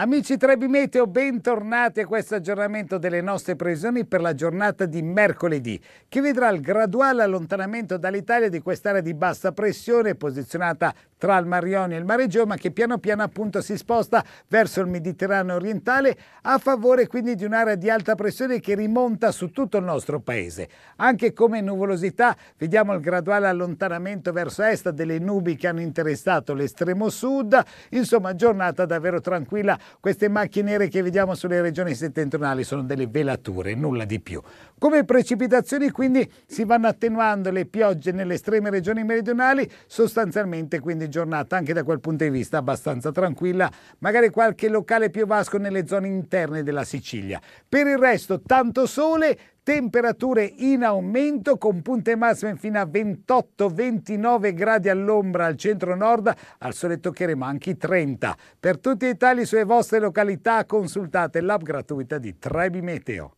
Amici 3B Meteo, bentornati a questo aggiornamento delle nostre previsioni per la giornata di mercoledì, che vedrà il graduale allontanamento dall'Italia di quest'area di bassa pressione posizionata tra il Mar Ionio e il Mar Egeo, ma che piano piano appunto si sposta verso il Mediterraneo orientale, a favore quindi di un'area di alta pressione che rimonta su tutto il nostro paese. Anche come nuvolosità vediamo il graduale allontanamento verso est delle nubi che hanno interessato l'estremo sud. Insomma, giornata davvero tranquilla. Queste macchie nere che vediamo sulle regioni settentrionali sono delle velature, nulla di più. Come precipitazioni quindi si vanno attenuando le piogge nelle estreme regioni meridionali, sostanzialmente quindi giornata anche da quel punto di vista abbastanza tranquilla, magari qualche locale piovasco nelle zone interne della Sicilia. Per il resto tanto sole, temperature in aumento con punte massime fino a 28-29 gradi all'ombra al centro-nord, al sole toccheremo anche i 30. Per tutti i dettagli sulle vostre località consultate l'app gratuita di 3B Meteo.